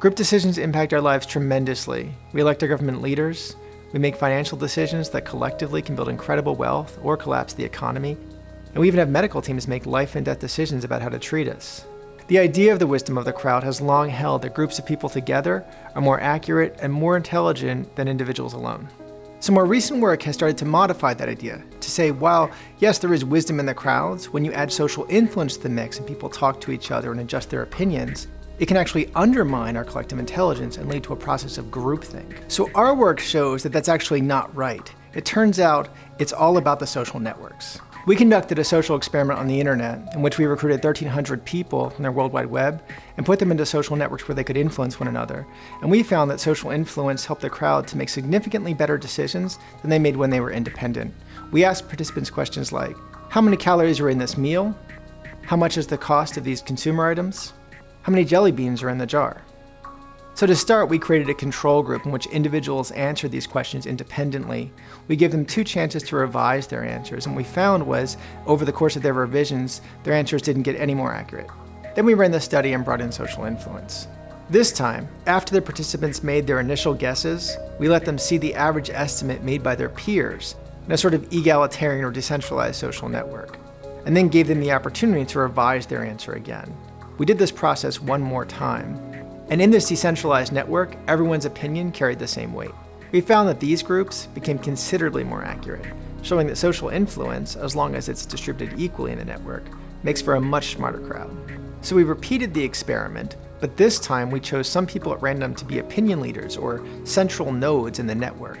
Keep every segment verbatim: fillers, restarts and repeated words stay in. Group decisions impact our lives tremendously. We elect our government leaders. We make financial decisions that collectively can build incredible wealth or collapse the economy. And we even have medical teams make life and death decisions about how to treat us. The idea of the wisdom of the crowd has long held that groups of people together are more accurate and more intelligent than individuals alone. So more recent work has started to modify that idea, to say, while yes, there is wisdom in the crowds, when you add social influence to the mix and people talk to each other and adjust their opinions, it can actually undermine our collective intelligence and lead to a process of groupthink. So our work shows that that's actually not right. It turns out it's all about the social networks. We conducted a social experiment on the internet in which we recruited thirteen hundred people from their World Wide Web and put them into social networks where they could influence one another. And we found that social influence helped the crowd to make significantly better decisions than they made when they were independent. We asked participants questions like, how many calories are in this meal? How much is the cost of these consumer items? How many jelly beans are in the jar? So to start, we created a control group in which individuals answered these questions independently. We gave them two chances to revise their answers, and what we found was, over the course of their revisions, their answers didn't get any more accurate. Then we ran the study and brought in social influence. This time, after the participants made their initial guesses, we let them see the average estimate made by their peers in a sort of egalitarian or decentralized social network, and then gave them the opportunity to revise their answer again. We did this process one more time. And in this decentralized network, everyone's opinion carried the same weight. We found that these groups became considerably more accurate, showing that social influence, as long as it's distributed equally in the network, makes for a much smarter crowd. So we repeated the experiment, but this time we chose some people at random to be opinion leaders or central nodes in the network,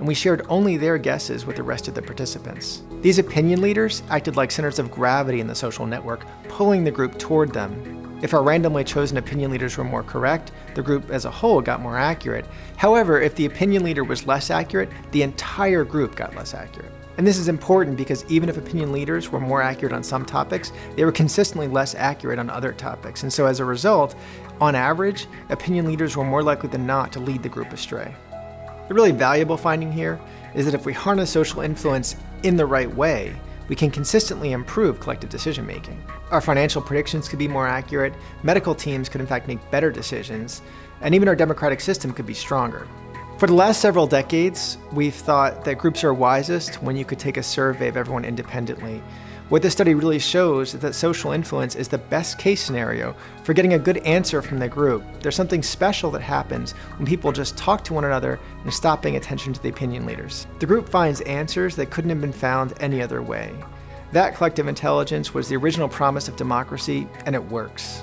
and we shared only their guesses with the rest of the participants. These opinion leaders acted like centers of gravity in the social network, pulling the group toward them. If our randomly chosen opinion leaders were more correct, the group as a whole got more accurate. However, if the opinion leader was less accurate, the entire group got less accurate. And this is important because even if opinion leaders were more accurate on some topics, they were consistently less accurate on other topics. And so as a result, on average, opinion leaders were more likely than not to lead the group astray. The really valuable finding here is that if we harness social influence in the right way, we can consistently improve collective decision-making. Our financial predictions could be more accurate, medical teams could in fact make better decisions, and even our democratic system could be stronger. For the last several decades, we've thought that groups are wisest when you could take a survey of everyone independently. What this study really shows is that social influence is the best case scenario for getting a good answer from the group. There's something special that happens when people just talk to one another and stop paying attention to the opinion leaders. The group finds answers that couldn't have been found any other way. That collective intelligence was the original promise of democracy, and it works.